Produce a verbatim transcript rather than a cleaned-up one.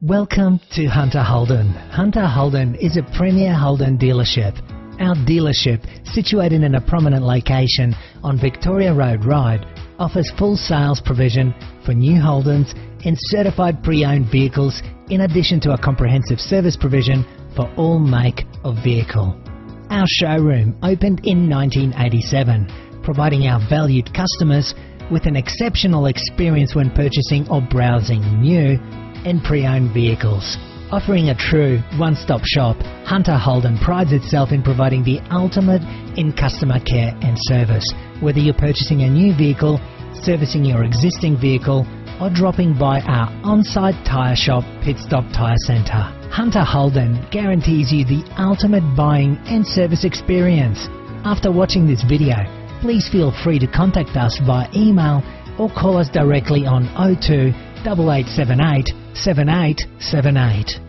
Welcome to Hunter Holden. Hunter Holden is a premier Holden dealership. Our dealership, situated in a prominent location on Victoria Road Ride, offers full sales provision for new Holdens and certified pre-owned vehicles, in addition to a comprehensive service provision for all make of vehicle. Our showroom opened in nineteen eighty-seven, providing our valued customers with an exceptional experience when purchasing or browsing new and pre-owned vehicles. Offering a true one-stop shop, Hunter Holden prides itself in providing the ultimate in customer care and service. Whether you're purchasing a new vehicle, servicing your existing vehicle, or dropping by our on-site tyre shop, Pit Stop Tire Center, Hunter Holden guarantees you the ultimate buying and service experience. After watching this video, please feel free to contact us by email or call us directly on oh two, eight eight seven eight, seven eight seven eight.